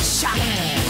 Shot.